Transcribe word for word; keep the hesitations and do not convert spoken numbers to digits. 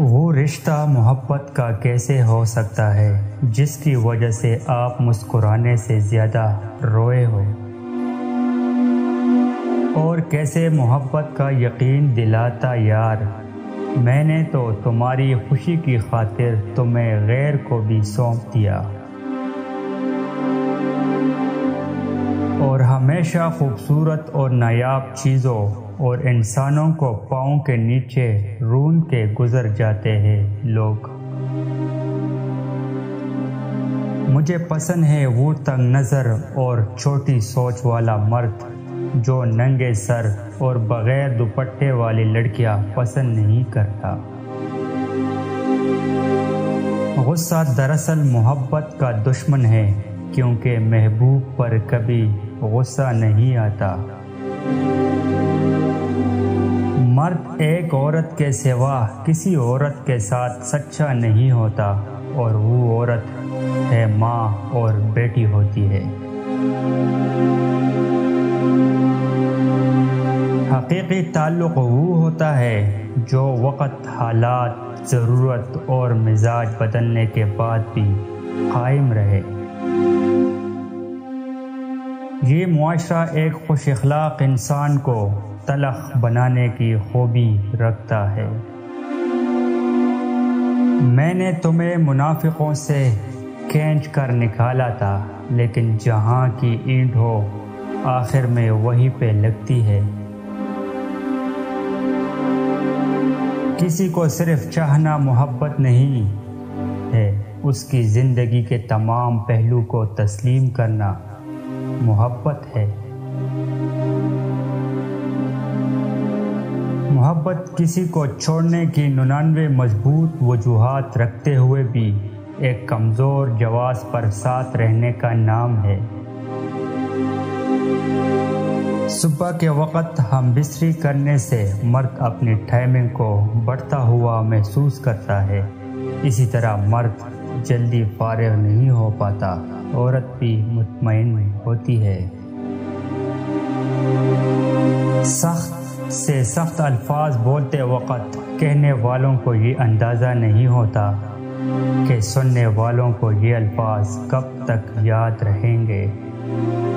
वो रिश्ता मोहब्बत का कैसे हो सकता है जिसकी वजह से आप मुस्कुराने से ज़्यादा रोए हो, और कैसे मोहब्बत का यकीन दिलाता यार, मैंने तो तुम्हारी खुशी की खातिर तुम्हें गैर को भी सौंप दिया। और हमेशा खूबसूरत और नायाब चीज़ों और इंसानों को पाँव के नीचे रून के गुजर जाते हैं लोग। मुझे पसंद है वो तंग नज़र और छोटी सोच वाला मर्द जो नंगे सर और बग़ैर दुपट्टे वाली लड़कियां पसंद नहीं करता। गुस्सा दरअसल मोहब्बत का दुश्मन है, क्योंकि महबूब पर कभी गुस्सा नहीं आता। मर्द एक औरत के सिवा किसी औरत के साथ सच्चा नहीं होता, और वो औरत है माँ और बेटी होती है। हकीकी ताल्लुक़ वो होता है जो वक़्त, हालात, ज़रूरत और मिजाज बदलने के बाद भी कायम रहे। ये मुआशरा एक खुश अखलाक इंसान को तलख बनाने की खूबी रखता है। मैंने तुम्हें मुनाफिकों से खींच कर निकाला था, लेकिन जहाँ की ईंट हो आखिर में वहीं पे लगती है। किसी को सिर्फ चाहना मोहब्बत नहीं है, उसकी ज़िंदगी के तमाम पहलू को तस्लीम करना मोहब्बत है। मोहब्बत किसी को छोड़ने की निन्यानवे मजबूत वजूहात रखते हुए भी एक कमज़ोर जवास पर साथ रहने का नाम है। सुबह के वक़्त हम बिस्तरी करने से मर्द अपनी टाइमिंग को बढ़ता हुआ महसूस करता है। इसी तरह मर्द जल्दी फारिग नहीं हो पाता, औरत भी मुतमईन होती है। सख्त से सख्त अल्फाज बोलते वक़्त कहने वालों को ये अंदाज़ा नहीं होता कि सुनने वालों को ये अल्फाज कब तक याद रहेंगे।